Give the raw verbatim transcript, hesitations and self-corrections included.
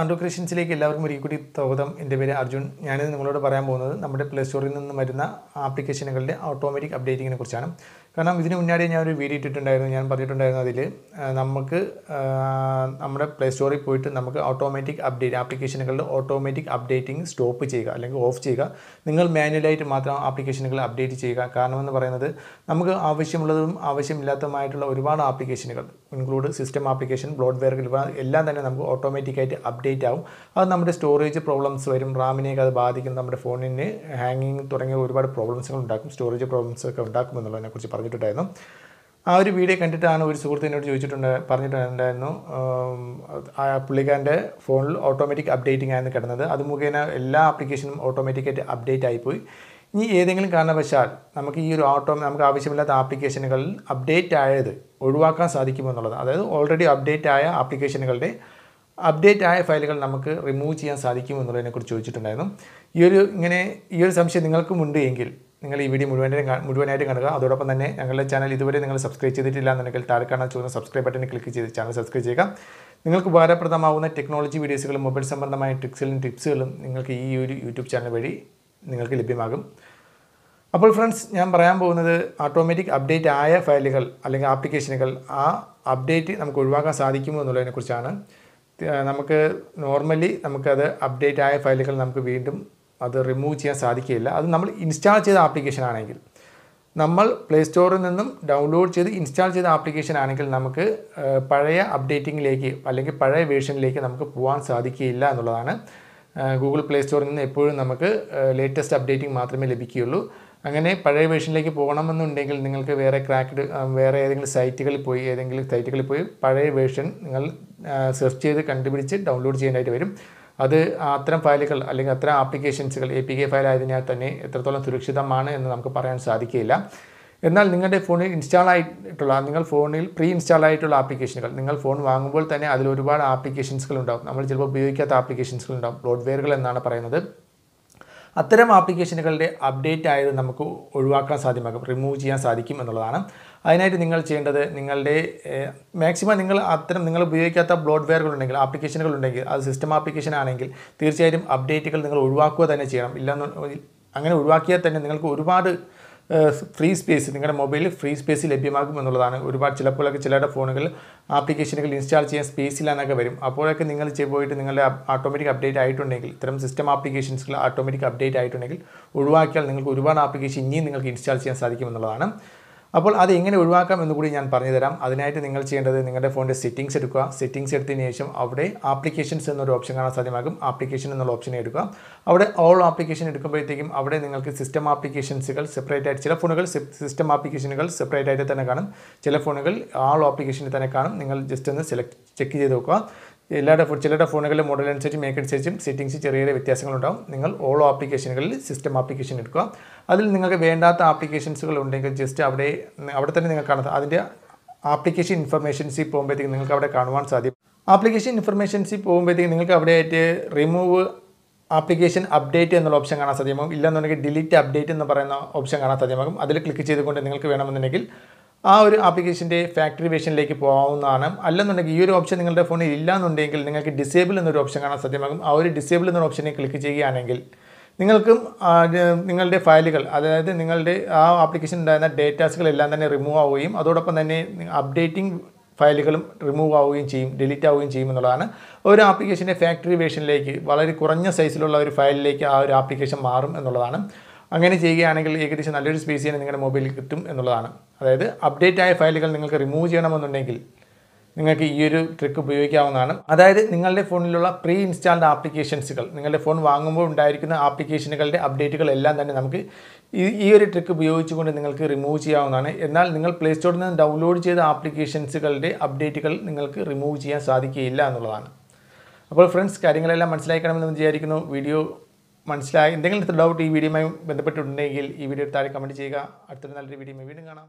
Ando Christians like eleven Murikudi Togam in the very Arjun, Yan and the Molo Paramona, number Play Store in the Madina application automatic updating in a Kurchana. Kana within Unadi video to Diana Patriton Diana, Namaka number Play Store poet, Namaka automatic update application automatic updating stop chega, like off chega, Ningle manually matra application update chega, Karnaman the Paranada, Namaka Avishimulum, Avishimilata Mitral or Rivana application include system application, bloatware, Ella than automatic update. Update out. Our storage problems, we RAM and phone in hanging, problems storage problems I will video content on which you can use it on the Parnit phone automatic updating and the Katana. Adamugana, application automatic update type. Ni Edingal Kanavashal, Namaki Autom, Namkavishamila application update either Uduaka Sadikimola, already update application day. Update I file Namaka, remove Chi and Sadiki Munana Kurchuchitanam. You're assumption Ningalku Mundi Engil. Ningali video Mudvanati and other upon the name, Angela channel, either subscribe to the Tilan and Nickel Tarkana, choose a subscribe button, click the channel, subscribe Jacob. Ningalkubara Pradama, technology videos, mobile summon the my tricks and tips, Ningalki YouTube channel, very Ningalkilipimagum. Apple friends, Yambarambo, another automatic update I file, application, update Namkurwaka Sadikim on the Lena Kurchana. Normally, we update the file and remove it. We install the application. We Play Store and download and install the application. We updating version. We Google Play Store and the latest updating. If you have a version like a Poganam, you can wear a cracked, wear a cycle, a cycle, a version, search the contribute, download the item. That's a file, a application, A P K file, and the phone install phone, pre install application. Ningal phone Wangable, applications, applications, loadware. Atheram application update either Namako, Uruaka Sadimaka, remove Gia Sadikim and Lana. I need Ningle change the Ningle day maximum Ningle Atheram Ningle Buekata, bloatware, application, a system application and angle, third item update Uruaka than a cheram. I'm going to Uruakia than Ningle Urubad. Free space in your mobile, free space will be marked. Urubat Chilapola Chilada phone application install change space. Aporak Ningle Cheboid and automatic update I to Nagel. Therm system applications automatic update I to Nagel. Uruakal Ningle Urban application install change Sadikim and Lana. Upon other England Uruakam and the Buddhian Parnidaram, other night Ningle change the Ningle phone settings educa, settings at the nation of day, applications and option Sadimagum, application and the option educa. Our all application educate him, our Ningle system application sickle, separated telephonical system application, separated at the Nagaram, telephonical, all application at the Nagaram, Ningle just in the select check the doca. Ladder for Chilada phonical model and search make it search, settings with Yasangoda, Ningle, all application, system application at Ka. Other Ningle Venda applications just a day, other application information see poem with Ningle application information see poem with Ningle remove application update and the option on Sadimum, delete update in the Parana option on Sadimum, other click the Ningle. Our application day factory version like a pound on them. Allan your option in the phone, Ilan on the angle, disable and the option on Sadimagum, our disable and the option in click an angle. Ningalcum, Ningal day file, other than Ningal day application data skill, Ilan remove our aim, other upon the updating file, remove our in cheam, delete our in cheam and Lana, or application a factory version like Valerie Corona size file like our application marm and Lana. Again, it's a little space in a mobile victim and Lana. Update I file remove Janam on the Nagel. Ningaki Yuru trick of Buikanana. Ada Ningle phone Lola pre installed application sickle. Ningle phone Wangum direct application update Elan and Namki. Eerie trick of Buichun and Ningle remove Chiana. Enal Ningle Play Store and download the application sickle day, update Ningle remove Chia Sadiki Elan and Lana. About friends, carrying a months like Jericano video. Manslay, and then the love T V video, my Benthaput Nagil, E video Tari Comedy Jega, Arthur Nalri video, maybe Nana.